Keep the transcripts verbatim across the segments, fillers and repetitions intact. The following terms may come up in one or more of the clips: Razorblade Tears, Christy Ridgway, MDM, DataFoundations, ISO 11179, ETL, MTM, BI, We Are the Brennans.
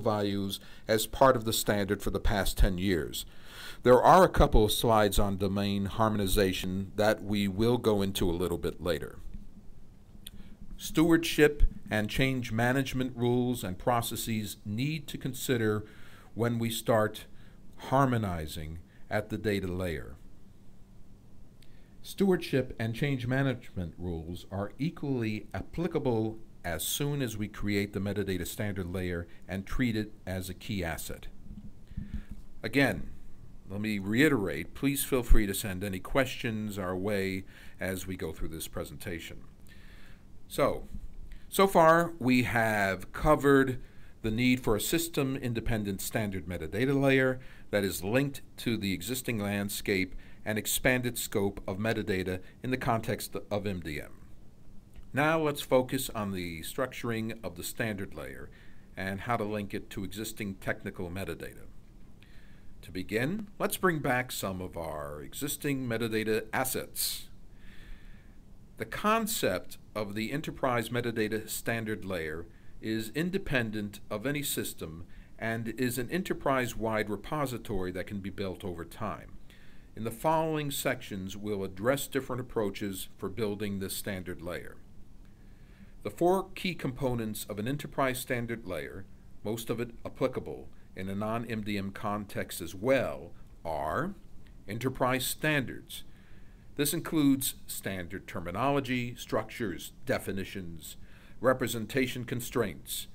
values as part of the standard for the past ten years. There are a couple of slides on domain harmonization that we will go into a little bit later. Stewardship and change management rules and processes need to consider when we start harmonizing at the data layer. Stewardship and change management rules are equally applicable as soon as we create the metadata standard layer and treat it as a key asset. Again, let me reiterate, please feel free to send any questions our way as we go through this presentation. So, so far we have covered the need for a system-independent standard metadata layer that is linked to the existing landscape and expanded scope of metadata in the context of M D M. Now let's focus on the structuring of the standard layer and how to link it to existing technical metadata. To begin, let's bring back some of our existing metadata assets. The concept of the enterprise metadata standard layer is independent of any system and is an enterprise-wide repository that can be built over time. In the following sections, we'll address different approaches for building this standard layer. The four key components of an enterprise standard layer, most of it applicable in a non-M D M context as well, are enterprise standards. This includes standard terminology, structures, definitions, representation constraints.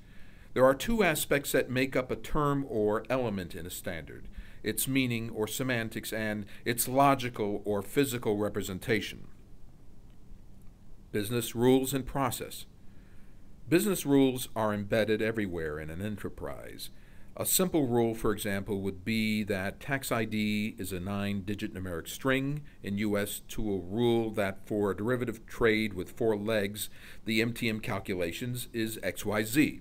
There are two aspects that make up a term or element in a standard: its meaning or semantics and its logical or physical representation. Business rules and process. Business rules are embedded everywhere in an enterprise. A simple rule, for example, would be that tax I D is a nine digit numeric string in U S to a rule that for a derivative trade with four legs, the M T M calculations is X Y Z.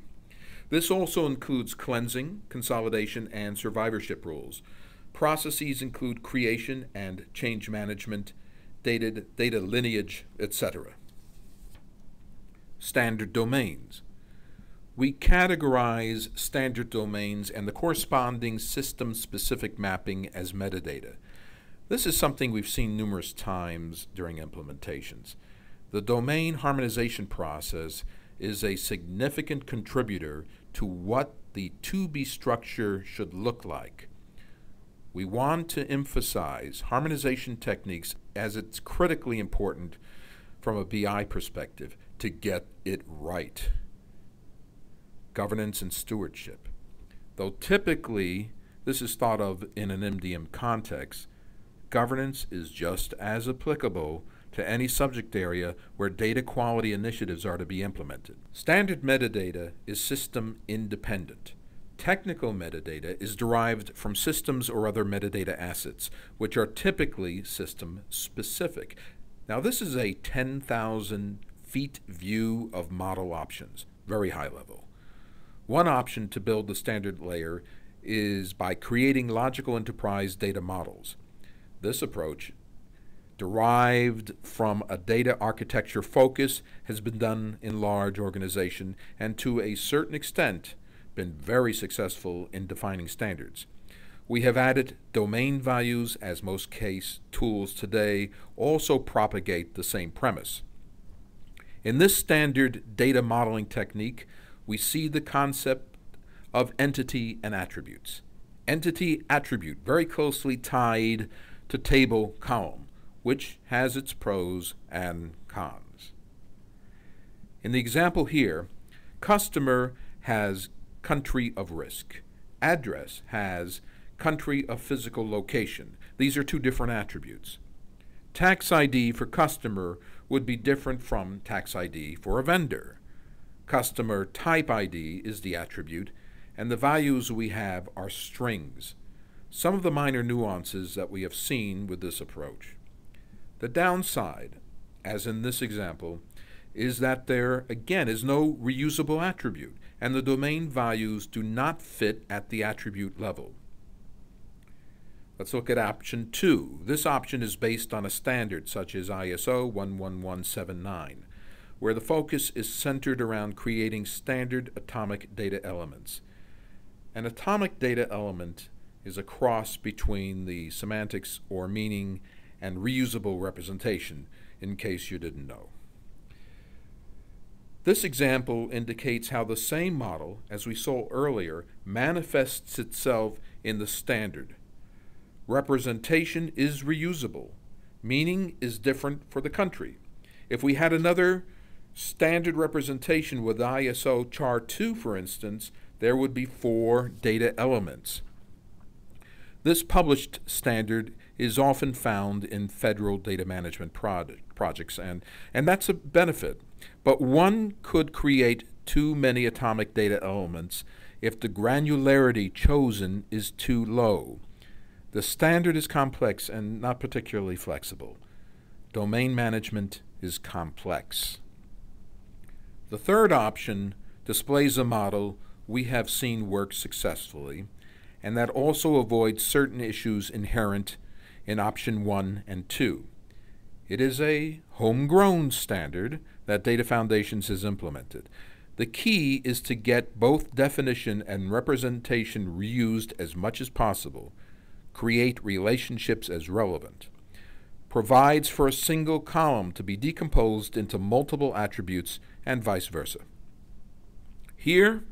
This also includes cleansing, consolidation, and survivorship rules. Processes include creation and change management, dated data lineage, et cetera. Standard domains. We categorize standard domains and the corresponding system-specific mapping as metadata. This is something we've seen numerous times during implementations. The domain harmonization process is a significant contributor to what the to-be structure should look like. We want to emphasize harmonization techniques as it's critically important from a B I perspective to get it right. Governance and stewardship. Though typically this is thought of in an M D M context, governance is just as applicable to any subject area where data quality initiatives are to be implemented. Standard metadata is system independent. Technical metadata is derived from systems or other metadata assets, which are typically system specific. Now this is a ten thousand feet view of model options, very high level. One option to build the standard layer is by creating logical enterprise data models. This approach, derived from a data architecture focus, has been done in large organizations and to a certain extent been very successful in defining standards. We have added domain values, as most case tools today also propagate the same premise. In this standard data modeling technique, we see the concept of entity and attributes. Entity attribute very closely tied to table column, which has its pros and cons. In the example here, customer has country of risk. Address has country of physical location. These are two different attributes. Tax I D for customer would be different from tax I D for a vendor. Customer type I D is the attribute, and the values we have are strings. Some of the minor nuances that we have seen with this approach. The downside, as in this example, is that there again is no reusable attribute, and the domain values do not fit at the attribute level. Let's look at option two. This option is based on a standard such as I S O one one one seven nine. Where the focus is centered around creating standard atomic data elements. An atomic data element is a cross between the semantics or meaning and reusable representation, in case you didn't know. This example indicates how the same model, as we saw earlier, manifests itself in the standard. Representation is reusable. Meaning is different for the country. If we had another standard representation with I S O char two, for instance, there would be four data elements. This published standard is often found in federal data management product, projects, and, and that's a benefit. But one could create too many atomic data elements if the granularity chosen is too low. The standard is complex and not particularly flexible. Domain management is complex. The third option displays a model we have seen work successfully, and that also avoids certain issues inherent in option one and two. It is a homegrown standard that Data Foundations has implemented. The key is to get both definition and representation reused as much as possible, create relationships as relevant, provides for a single column to be decomposed into multiple attributes and vice versa. Here,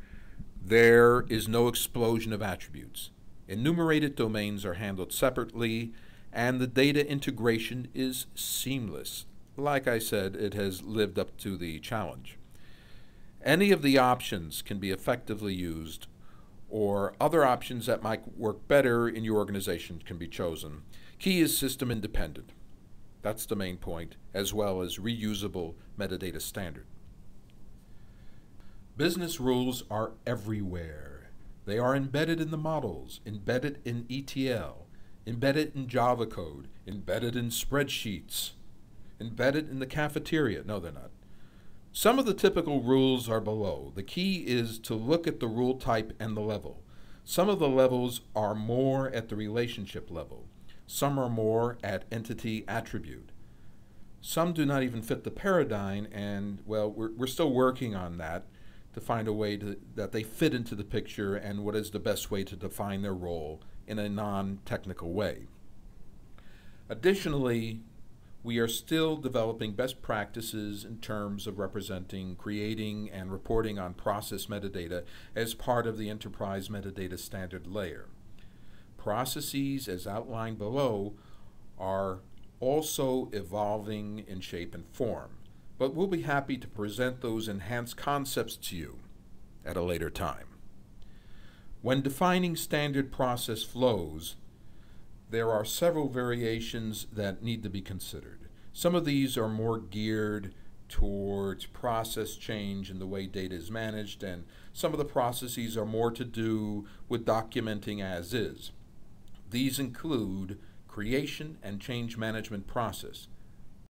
there is no explosion of attributes. Enumerated domains are handled separately, and the data integration is seamless. Like I said, it has lived up to the challenge. Any of the options can be effectively used, or other options that might work better in your organization can be chosen. Key is system independent. That's the main point, as well as reusable metadata standard. Business rules are everywhere. They are embedded in the models, embedded in E T L, embedded in Java code, embedded in spreadsheets, embedded in the cafeteria. No, they're not. Some of the typical rules are below. The key is to look at the rule type and the level. Some of the levels are more at the relationship level. Some are more at entity attribute. Some do not even fit the paradigm, and, well, we're, we're still working on that to find a way to, that they fit into the picture and what is the best way to define their role in a non-technical way. Additionally, we are still developing best practices in terms of representing, creating, and reporting on process metadata as part of the enterprise metadata standard layer. Processes, as outlined below, are also evolving in shape and form, but we'll be happy to present those enhanced concepts to you at a later time. When defining standard process flows, there are several variations that need to be considered. Some of these are more geared towards process change in the way data is managed, and some of the processes are more to do with documenting as is. These include creation and change management process,